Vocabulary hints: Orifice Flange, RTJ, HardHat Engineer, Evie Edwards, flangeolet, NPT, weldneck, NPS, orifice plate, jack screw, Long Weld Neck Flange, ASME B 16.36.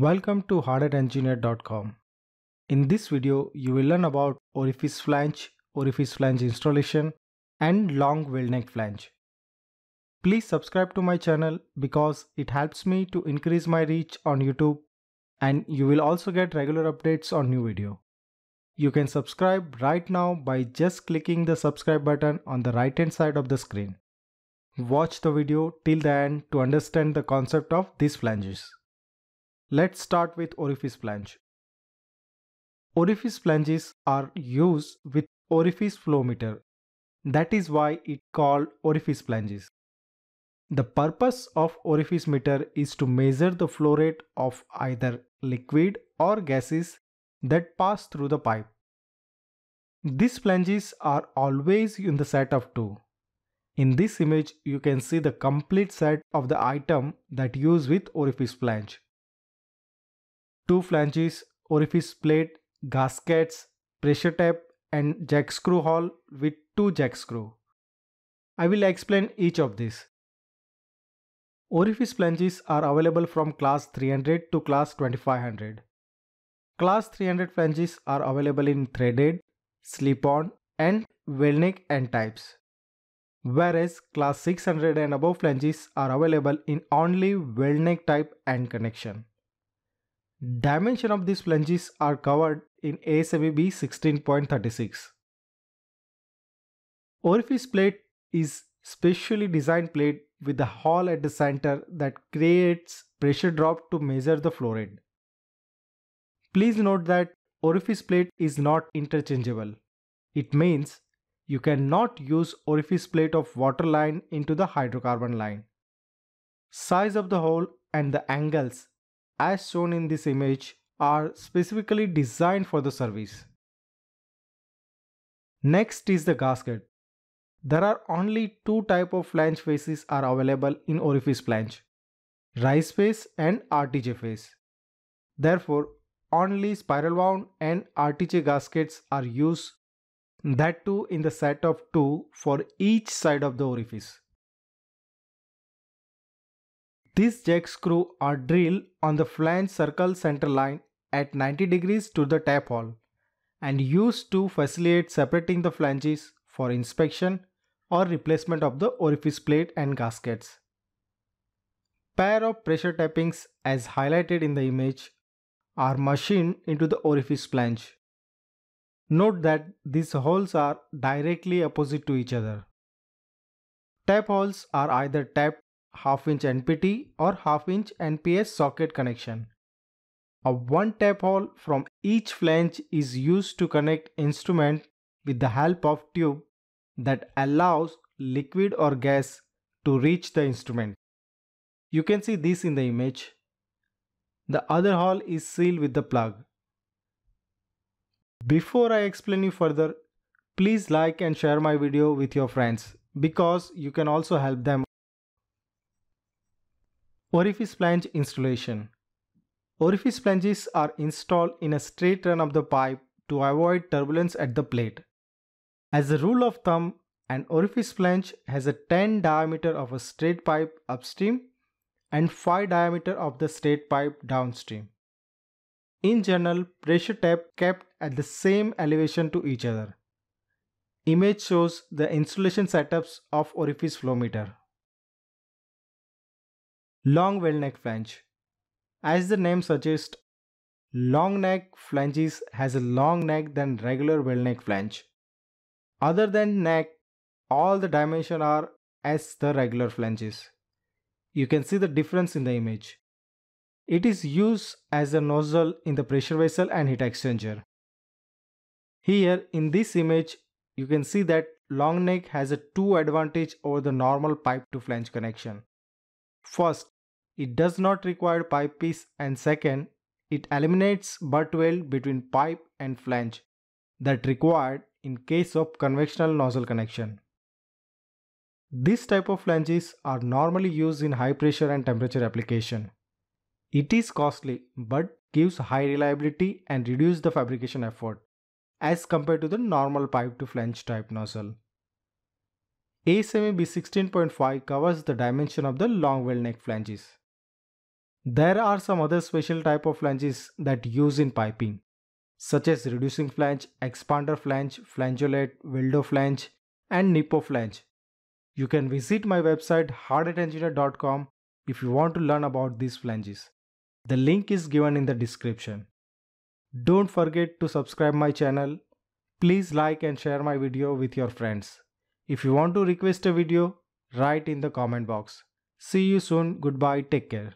Welcome to hardhatengineer.com. In this video, you will learn about orifice flange installation and long weldneck flange. Please subscribe to my channel because it helps me to increase my reach on YouTube, and you will also get regular updates on new video. You can subscribe right now by just clicking the subscribe button on the right hand side of the screen. Watch the video till the end to understand the concept of these flanges. Let's start with orifice flange. Orifice flanges are used with orifice flow meter. That is why it called orifice flanges. The purpose of orifice meter is to measure the flow rate of either liquid or gases that pass through the pipe. These flanges are always in the set of 2. In this image, you can see the complete set of the item that used with orifice flange. 2 flanges, orifice plate, gaskets, pressure tap and jack screw hole with 2 jack screw. I will explain each of these. Orifice flanges are available from class 300 to class 2500. Class 300 flanges are available in threaded, slip-on and weldneck end types, whereas class 600 and above flanges are available in only weldneck type end connection. Dimension of these flanges are covered in ASME B 16.36. Orifice plate is specially designed plate with the hole at the center that creates pressure drop to measure the flow rate. Please note that orifice plate is not interchangeable. It means you cannot use orifice plate of water line into the hydrocarbon line. Size of the hole and the angles as shown in this image are specifically designed for the service. Next is the gasket. There are only 2 types of flange faces are available in orifice flange: rise face and RTJ face. Therefore, only spiral wound and RTJ gaskets are used, that too in the set of 2 for each side of the orifice. These jack screw are drilled on the flange circle center line at 90 degrees to the tap hole and used to facilitate separating the flanges for inspection or replacement of the orifice plate and gaskets. Pair of pressure tappings as highlighted in the image are machined into the orifice flange. Note that these holes are directly opposite to each other. Tap holes are either tapped half-inch NPT or half-inch NPS socket connection. A 1 tap hole from each flange is used to connect instrument with the help of tube that allows liquid or gas to reach the instrument. You can see this in the image. The other hole is sealed with the plug. Before I explain you further, please like and share my video with your friends because you can also help them. Orifice flange installation. Orifice flanges are installed in a straight run of the pipe to avoid turbulence at the plate. As a rule of thumb, an orifice flange has a 10 diameter of a straight pipe upstream and 5 diameter of the straight pipe downstream. In general, pressure tap kept at the same elevation to each other. Image shows the installation setups of orifice flow meter. Long weldneck flange. As the name suggests, long neck flanges has a long neck than regular weldneck flange. Other than neck, all the dimensions are as the regular flanges. You can see the difference in the image. It is used as a nozzle in the pressure vessel and heat exchanger. Here in this image, you can see that long neck has a 2 advantage over the normal pipe to flange connection. First, it does not require pipe piece, and second, it eliminates butt weld between pipe and flange that required in case of conventional nozzle connection. This type of flanges are normally used in high pressure and temperature application. It is costly but gives high reliability and reduces the fabrication effort as compared to the normal pipe to flange type nozzle. ASME B 16.5 covers the dimension of the long weldneck flanges. There are some other special type of flanges that use in piping, such as reducing flange, expander flange, flangeolet, welder flange, and nipple flange. You can visit my website hardhatengineer.com if you want to learn about these flanges. The link is given in the description. Don't forget to subscribe my channel. Please like and share my video with your friends. If you want to request a video, write in the comment box. See you soon. Goodbye. Take care.